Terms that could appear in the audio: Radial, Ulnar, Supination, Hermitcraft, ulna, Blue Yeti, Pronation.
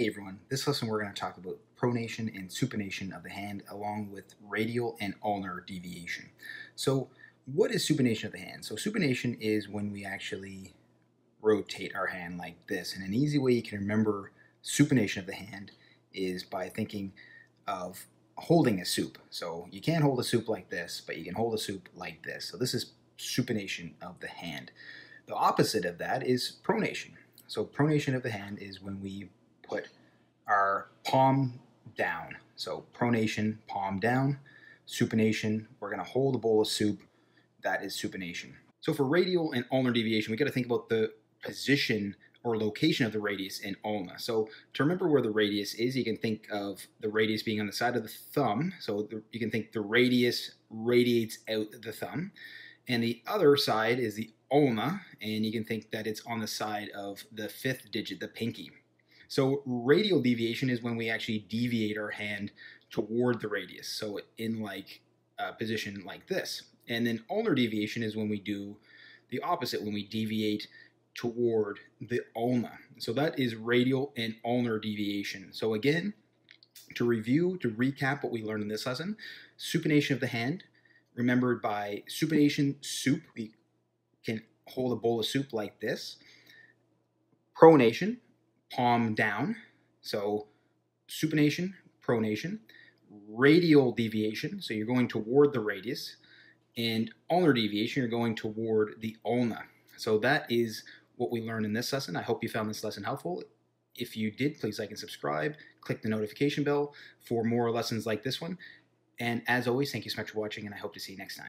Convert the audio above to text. Hey everyone, this lesson we're going to talk about pronation and supination of the hand along with radial and ulnar deviation. So what is supination of the hand? So supination is when we actually rotate our hand like this, and an easy way you can remember supination of the hand is by thinking of holding a soup. So you can't hold a soup like this, but you can hold a soup like this. So this is supination of the hand. The opposite of that is pronation. So pronation of the hand is when we put our palm down. So pronation, palm down. Supination, we're going to hold a bowl of soup. That is supination. So for radial and ulnar deviation, we got to think about the position or location of the radius in ulna. So to remember where the radius is, you can think of the radius being on the side of the thumb. So you can think the radius radiates out the thumb. And the other side is the ulna, and you can think that it's on the side of the fifth digit, the pinky. So radial deviation is when we actually deviate our hand toward the radius, so in like a position like this. And then ulnar deviation is when we do the opposite, when we deviate toward the ulna. So that is radial and ulnar deviation. So again, to recap what we learned in this lesson, supination of the hand, remembered by supination, soup, we can hold a bowl of soup like this. Pronation, palm down, so supination, pronation, radial deviation, so you're going toward the radius, and ulnar deviation, you're going toward the ulna. So that is what we learned in this lesson. I hope you found this lesson helpful. If you did, please like and subscribe, click the notification bell for more lessons like this one, and as always, thank you so much for watching, and I hope to see you next time.